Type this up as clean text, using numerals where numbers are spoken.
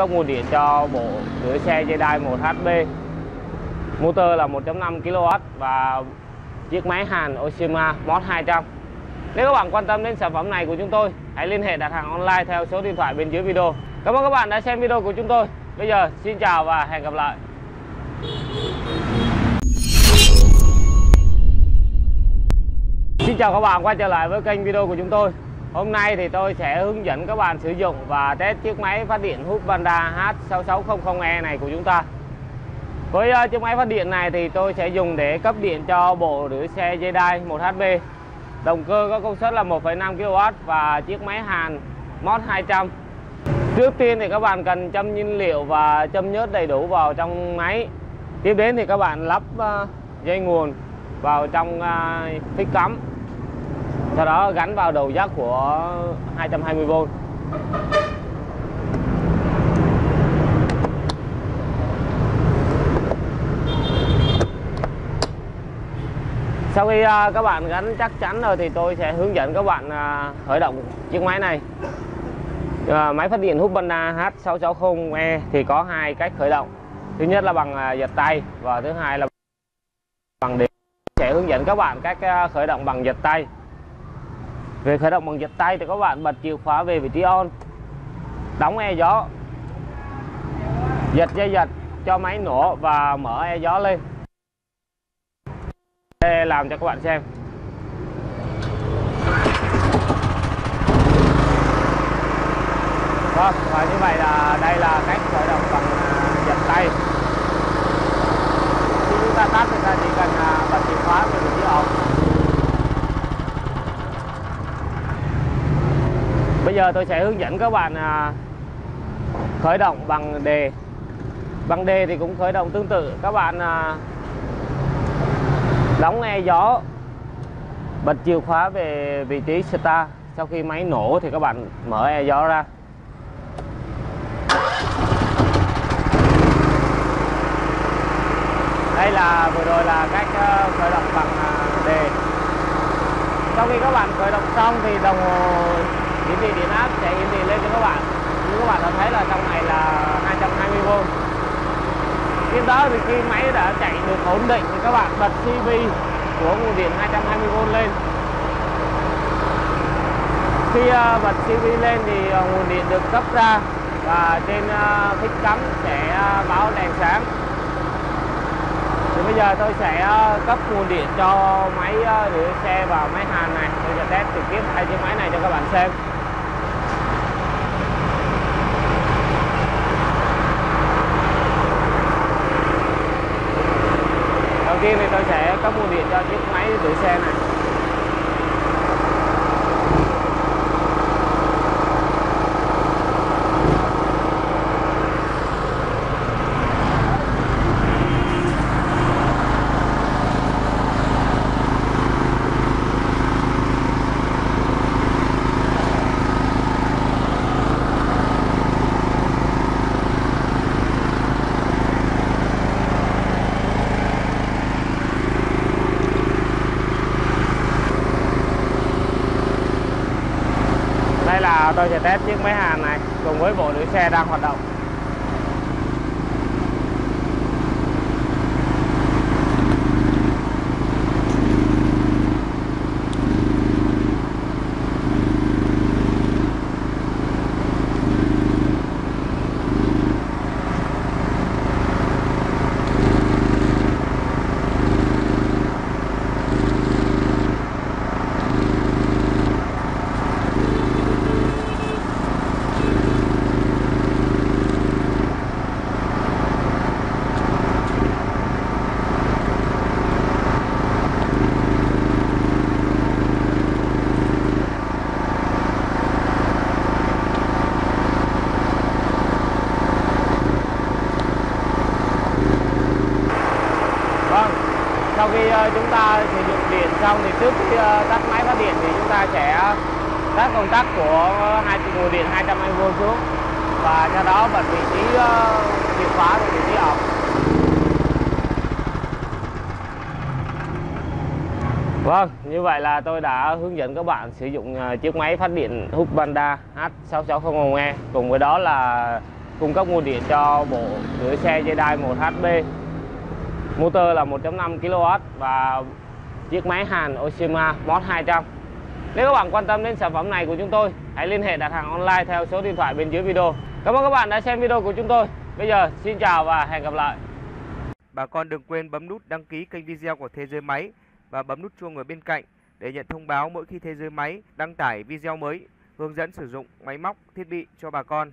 cấp nguồn điện cho bộ lưới xe Jedi 1HB. Motor là 1.5 kW và chiếc máy Hàn Oshima Mod 200. Nếu các bạn quan tâm đến sản phẩm này của chúng tôi, hãy liên hệ đặt hàng online theo số điện thoại bên dưới video. Cảm ơn các bạn đã xem video của chúng tôi. Bây giờ xin chào và hẹn gặp lại. Xin chào các bạn, quay trở lại với kênh video của chúng tôi. Hôm nay thì tôi sẽ hướng dẫn các bạn sử dụng và test chiếc máy phát điện Huspanda H6600E này của chúng ta. Với chiếc máy phát điện này thì tôi sẽ dùng để cấp điện cho bộ rửa xe Jedi 1HB. Động cơ có công suất là 1,5 kW và chiếc máy Hàn Mod 200. Trước tiên thì các bạn cần châm nhiên liệu và châm nhớt đầy đủ vào trong máy. Tiếp đến thì các bạn lắp dây nguồn vào trong phích cắm. Sau đó gắn vào đầu giắc của 220V. Sau khi các bạn gắn chắc chắn rồi thì tôi sẽ hướng dẫn các bạn khởi động chiếc máy này. Máy phát điện Huspanda H6600E thì có hai cách khởi động. Thứ nhất là bằng giật tay và thứ hai là bằng điện. Sẽ hướng dẫn các bạn cách khởi động bằng giật tay. Về khởi động bằng giật tay thì các bạn bật chìa khóa về vị trí on, đóng e gió, giật dây giật cho máy nổ và mở e gió lên. Để làm cho các bạn xem. Đó, và như vậy là đây là cách khởi động bằng giật tay. Khi chúng ta tắt thì ta chỉ cần bật chìa khóa về vị trí on. Bây giờ tôi sẽ hướng dẫn các bạn khởi động bằng đề. Bằng đề thì cũng khởi động tương tự. Các bạn đóng e gió, bật chìa khóa về vị trí start. Sau khi máy nổ thì các bạn mở e gió ra. Đây là vừa rồi là cách khởi động bằng đề. Sau khi các bạn khởi động xong thì đồng hồ hiển thị điện áp sẽ hiển thị lên cho các bạn. Như các bạn đã thấy là trong này là 220V. Tiếp đó thì khi máy đã chạy được ổn định thì các bạn bật CV của nguồn điện 220V lên. Khi bật CV lên thì nguồn điện được cấp ra và trên phích cắm sẽ báo đèn sáng. Thì bây giờ tôi sẽ cấp nguồn điện cho máy rửa xe và máy Hàn này. Tôi sẽ test trực tiếp hai chiếc máy này cho các bạn xem. Đầu tiên thì tôi sẽ cấp nguồn điện cho chiếc máy rửa xe này. Tôi sẽ test chiếc máy Hàn này cùng với bộ lưới xe đang hoạt động. Sau khi chúng ta sử dụng điện xong thì trước khi tắt máy phát điện thì chúng ta sẽ tắt công tắc của nguồn điện 220V xuống và sau đó bật vị trí chìa khóa về vị trí off. Vâng, như vậy là tôi đã hướng dẫn các bạn sử dụng chiếc máy phát điện Huspanda H6600E cùng với đó là cung cấp nguồn điện cho bộ lưới xe dây đai 1HB. Motor là 1.5 kW và chiếc máy Hàn Oshima Mod 200. Nếu các bạn quan tâm đến sản phẩm này của chúng tôi, hãy liên hệ đặt hàng online theo số điện thoại bên dưới video. Cảm ơn các bạn đã xem video của chúng tôi. Bây giờ xin chào và hẹn gặp lại. Bà con đừng quên bấm nút đăng ký kênh video của Thế Giới Máy và bấm nút chuông ở bên cạnh để nhận thông báo mỗi khi Thế Giới Máy đăng tải video mới, hướng dẫn sử dụng máy móc, thiết bị cho bà con.